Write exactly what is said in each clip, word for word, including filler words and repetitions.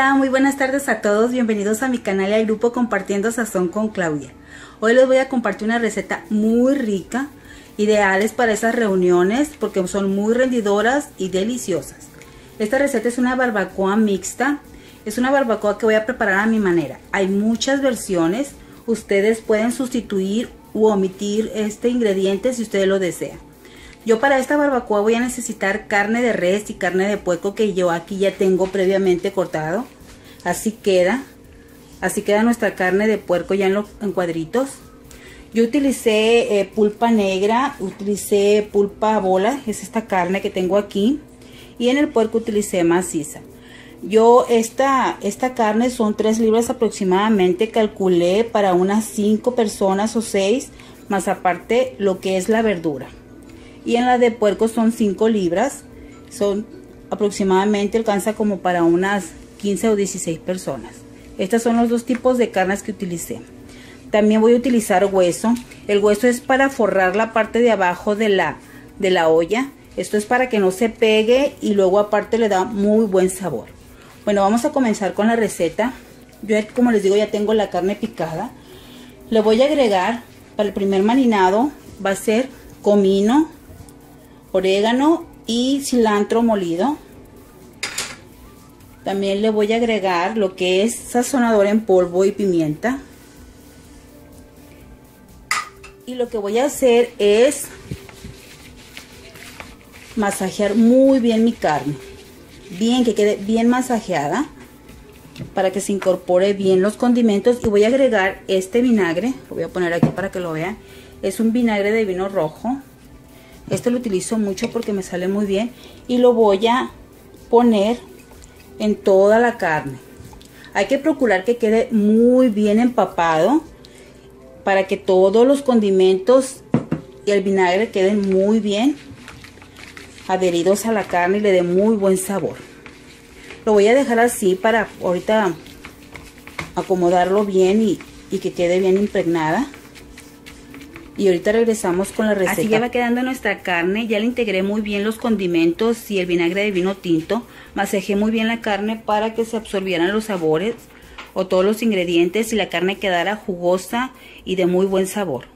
Hola, muy buenas tardes a todos, bienvenidos a mi canal y al grupo Compartiendo Sazón con Claudia. Hoy les voy a compartir una receta muy rica, ideales para esas reuniones porque son muy rendidoras y deliciosas. Esta receta es una barbacoa mixta, es una barbacoa que voy a preparar a mi manera. Hay muchas versiones, ustedes pueden sustituir u omitir este ingrediente si ustedes lo desean. Yo para esta barbacoa voy a necesitar carne de res y carne de puerco que yo aquí ya tengo previamente cortado. Así queda. Así queda nuestra carne de puerco ya en, los, en cuadritos. Yo utilicé eh, pulpa negra, utilicé pulpa bola, es esta carne que tengo aquí. Y en el puerco utilicé maciza. Yo esta, esta carne son tres libras aproximadamente, calculé para unas cinco personas o seis, más aparte lo que es la verdura. Y en la de puerco son cinco libras, son aproximadamente, alcanza como para unas quince o dieciséis personas. Estos son los dos tipos de carnes que utilicé. También voy a utilizar hueso. El hueso es para forrar la parte de abajo de la, de la olla. Esto es para que no se pegue y luego aparte le da muy buen sabor. Bueno, vamos a comenzar con la receta. Yo, como les digo, ya tengo la carne picada. Le voy a agregar, para el primer marinado, va a ser comino, orégano y cilantro molido. También le voy a agregar lo que es sazonador en polvo y pimienta. Y lo que voy a hacer es masajear muy bien mi carne, bien que quede bien masajeada para que se incorpore bien los condimentos. Y voy a agregar este vinagre, lo voy a poner aquí para que lo vean, es un vinagre de vino rojo. Este lo utilizo mucho porque me sale muy bien y lo voy a poner en toda la carne. Hay que procurar que quede muy bien empapado para que todos los condimentos y el vinagre queden muy bien adheridos a la carne y le dé muy buen sabor. Lo voy a dejar así para ahorita acomodarlo bien y, y que quede bien impregnada. Y ahorita regresamos con la receta. Así ya va quedando nuestra carne. Ya le integré muy bien los condimentos y el vinagre de vino tinto. Masajé muy bien la carne para que se absorbieran los sabores o todos los ingredientes y la carne quedara jugosa y de muy buen sabor.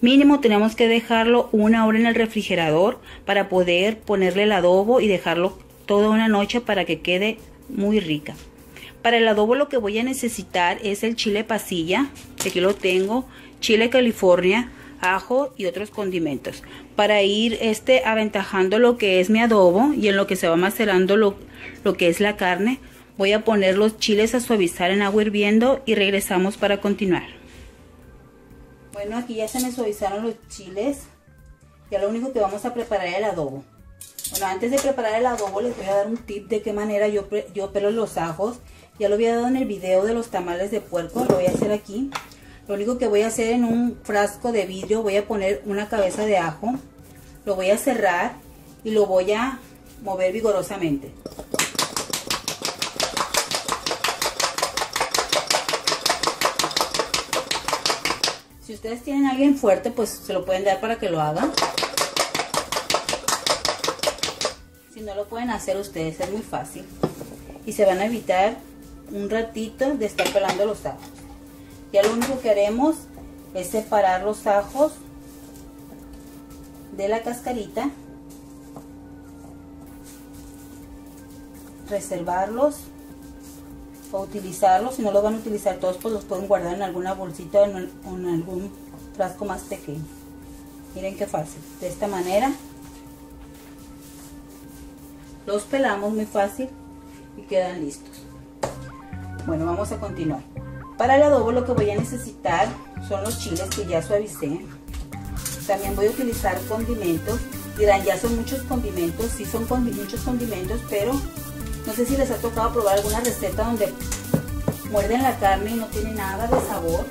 Mínimo tenemos que dejarlo una hora en el refrigerador para poder ponerle el adobo y dejarlo toda una noche para que quede muy rica. Para el adobo lo que voy a necesitar es el chile pasilla. Aquí lo tengo. Chile California, ajo y otros condimentos para ir este aventajando lo que es mi adobo. Y en lo que se va macerando lo, lo que es la carne, voy a poner los chiles a suavizar en agua hirviendo y regresamos para continuar. Bueno, aquí ya se me suavizaron los chiles. Ya lo único que vamos a preparar es el adobo. Bueno, antes de preparar el adobo les voy a dar un tip de qué manera yo, yo pelo los ajos. Ya lo había dado en el video de los tamales de puerco, lo voy a hacer aquí. Lo único que voy a hacer, en un frasco de vidrio voy a poner una cabeza de ajo, lo voy a cerrar y lo voy a mover vigorosamente. Si ustedes tienen a alguien fuerte, pues se lo pueden dar para que lo haga. Si no lo pueden hacer ustedes, es muy fácil. Y se van a evitar un ratito de estar pelando los ajos. Ya lo único que haremos es separar los ajos de la cascarita, reservarlos o utilizarlos. Si no los van a utilizar todos, pues los pueden guardar en alguna bolsita o en, en algún frasco más pequeño. Miren qué fácil. De esta manera los pelamos muy fácil y quedan listos. Bueno, vamos a continuar. Para el adobo lo que voy a necesitar son los chiles que ya suavicé. También voy a utilizar condimentos. Dirán, ya son muchos condimentos. Sí, son condi muchos condimentos, pero no sé si les ha tocado probar alguna receta donde muerden la carne y no tiene nada de sabor.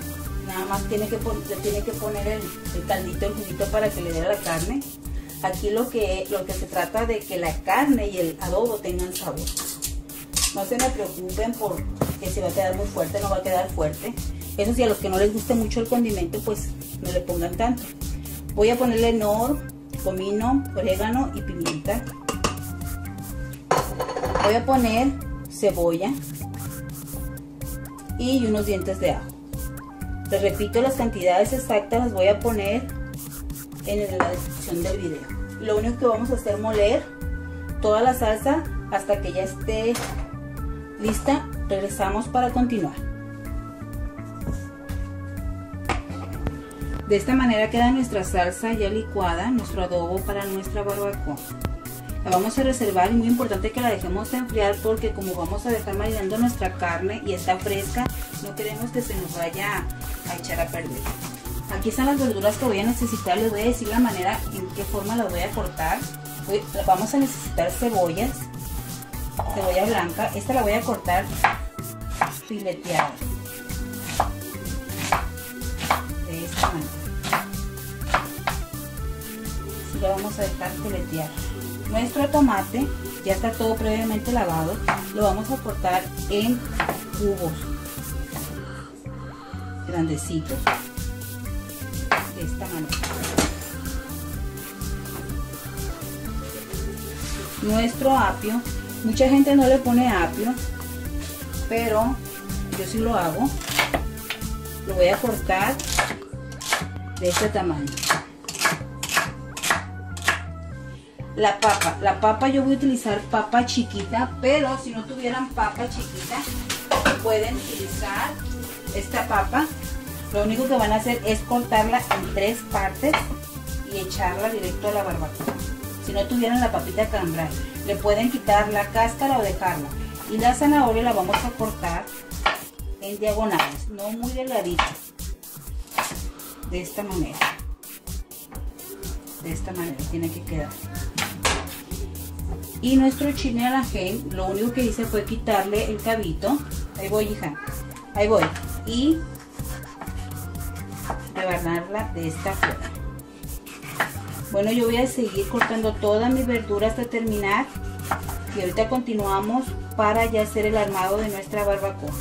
Nada más tiene que, le tiene que poner el, el caldito, el juguito para que le dé la carne. Aquí lo que, lo que se trata de que la carne y el adobo tengan sabor. No se me preocupen por que se va a quedar muy fuerte, no va a quedar fuerte. Eso sí, a los que no les guste mucho el condimento, pues no le pongan tanto. Voy a ponerle Knor, comino, orégano y pimienta. Voy a poner cebolla. y unos dientes de ajo. Les repito, las cantidades exactas las voy a poner en la descripción del video. Lo único que vamos a hacer es moler toda la salsa hasta que ya esté lista. Regresamos para continuar. De esta manera queda nuestra salsa ya licuada, nuestro adobo para nuestra barbacoa. La vamos a reservar, y muy importante que la dejemos enfriar, porque como vamos a dejar marinando nuestra carne y está fresca, no queremos que se nos vaya a echar a perder. Aquí están las verduras que voy a necesitar. Les voy a decir la manera en qué forma las voy a cortar. Vamos a necesitar cebollas, cebolla blanca. Esta la voy a cortar fileteada, de esta manera. Así la vamos a dejar filetear. Nuestro tomate ya está todo previamente lavado, lo vamos a cortar en cubos grandecitos, de esta manera. Nuestro apio, mucha gente no le pone apio, pero yo sí lo hago. Lo voy a cortar de este tamaño. La papa, la papa yo voy a utilizar papa chiquita, pero si no tuvieran papa chiquita pueden utilizar esta papa. Lo único que van a hacer es cortarla en tres partes y echarla directo a la barbacoa. Si no tuvieran la papita cambray, le pueden quitar la cáscara o dejarla. Y la zanahoria la vamos a cortar en diagonales, no muy delgadita, de esta manera. De esta manera tiene que quedar. Y nuestro chile ají, lo único que hice fue quitarle el cabito. Ahí voy, hija, ahí voy. Y rebanarla de esta forma. Bueno, yo voy a seguir cortando toda mi verdura hasta terminar, y ahorita continuamos para ya hacer el armado de nuestra barbacoa.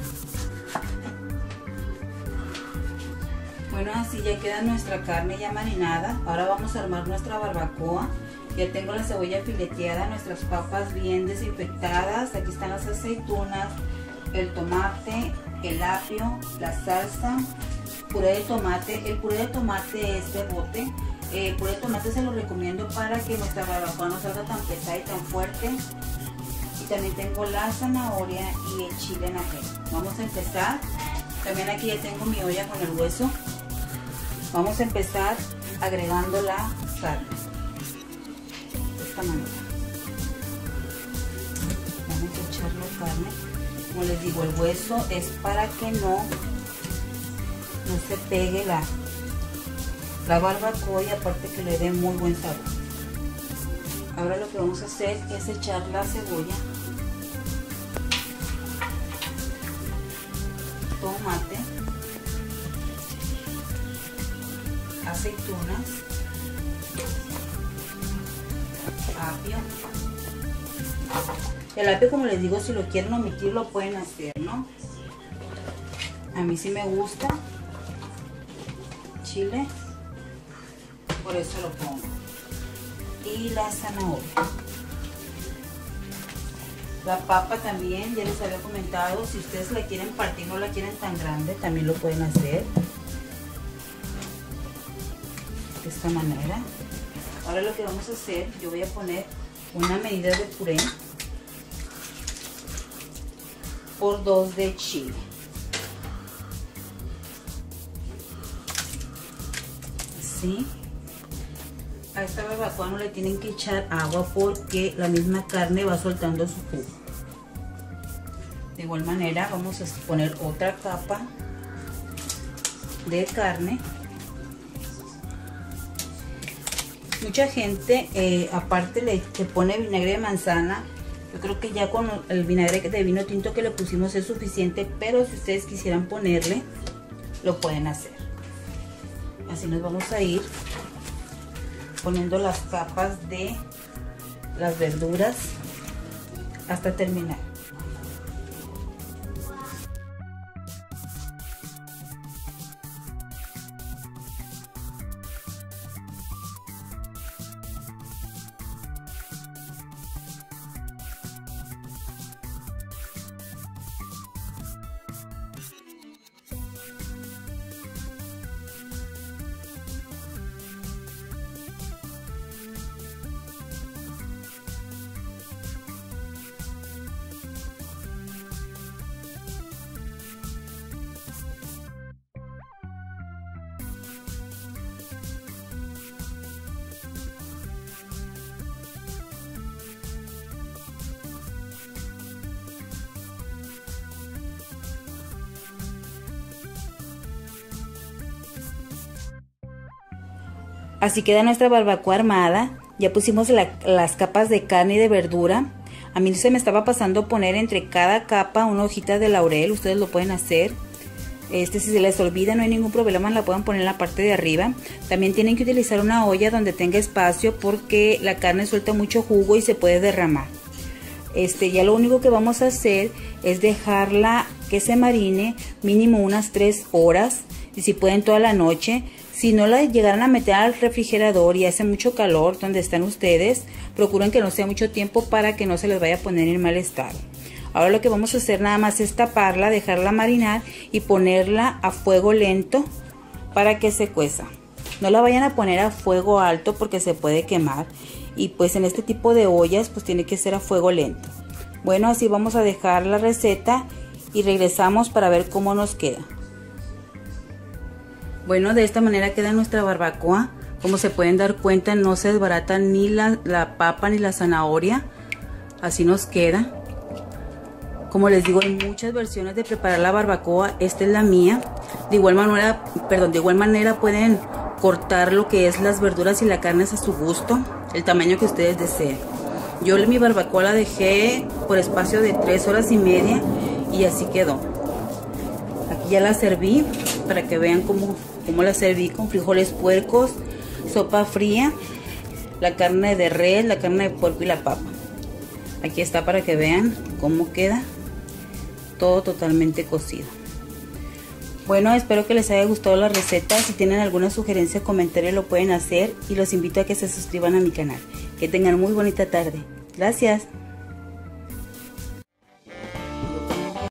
Bueno, así ya queda nuestra carne ya marinada. Ahora vamos a armar nuestra barbacoa. Ya tengo la cebolla fileteada, nuestras papas bien desinfectadas, aquí están las aceitunas, el tomate, el apio, la salsa, puré de tomate. El puré de tomate es de bote. El puré de tomate se lo recomiendo para que nuestra barbacoa no salga tan pesada y tan fuerte. Y también tengo la zanahoria y el chile en ají. Vamos a empezar. También aquí ya tengo mi olla con el hueso. Vamos a empezar agregando la carne, de esta manera. Vamos a echar la carne. Como les digo, el hueso es para que no no se pegue la, la barbacoa, y aparte que le dé muy buen sabor. Ahora lo que vamos a hacer es echar la cebolla, tomate, aceitunas, apio. El apio, como les digo, si lo quieren omitir lo pueden hacer, ¿no? A mí sí me gusta chile, por eso lo pongo. Y la zanahoria. La papa también, ya les había comentado, si ustedes la quieren partir, no la quieren tan grande, también lo pueden hacer. De esta manera. Ahora lo que vamos a hacer, yo voy a poner una medida de puré por dos de chile. Así. A esta barbacoa no le tienen que echar agua porque la misma carne va soltando su jugo. De igual manera vamos a poner otra capa de carne. Mucha gente eh, aparte le, le pone vinagre de manzana. Yo creo que ya con el vinagre de vino tinto que le pusimos es suficiente, pero si ustedes quisieran ponerle, lo pueden hacer. Así nos vamos a ir poniendo las capas de las verduras hasta terminar. Así queda nuestra barbacoa armada. Ya pusimos la, las capas de carne y de verdura. A mí se me estaba pasando poner entre cada capa una hojita de laurel. Ustedes lo pueden hacer. Este, si se les olvida, no hay ningún problema, la pueden poner en la parte de arriba. También tienen que utilizar una olla donde tenga espacio, porque la carne suelta mucho jugo y se puede derramar. Este, ya lo único que vamos a hacer es dejarla que se marine mínimo unas tres horas, y si pueden toda la noche. Si no la llegaran a meter al refrigerador y hace mucho calor donde están ustedes, procuren que no sea mucho tiempo para que no se les vaya a poner en mal estado. Ahora lo que vamos a hacer nada más es taparla, dejarla marinar y ponerla a fuego lento para que se cueza. No la vayan a poner a fuego alto porque se puede quemar, y pues en este tipo de ollas pues tiene que ser a fuego lento. Bueno, así vamos a dejar la receta y regresamos para ver cómo nos queda. Bueno, de esta manera queda nuestra barbacoa. Como se pueden dar cuenta, no se desbarata ni la, la papa ni la zanahoria. Así nos queda. Como les digo, hay muchas versiones de preparar la barbacoa. Esta es la mía. De igual manera, perdón, de igual manera pueden cortar lo que es las verduras y la carne a su gusto, el tamaño que ustedes deseen. Yo mi barbacoa la dejé por espacio de tres horas y media y así quedó. Aquí ya la serví para que vean cómo Como la serví con frijoles puercos, sopa fría, la carne de res, la carne de puerco y la papa. Aquí está para que vean cómo queda todo totalmente cocido. Bueno, espero que les haya gustado la receta. Si tienen alguna sugerencia o comentario, lo pueden hacer, y los invito a que se suscriban a mi canal. Que tengan muy bonita tarde. Gracias.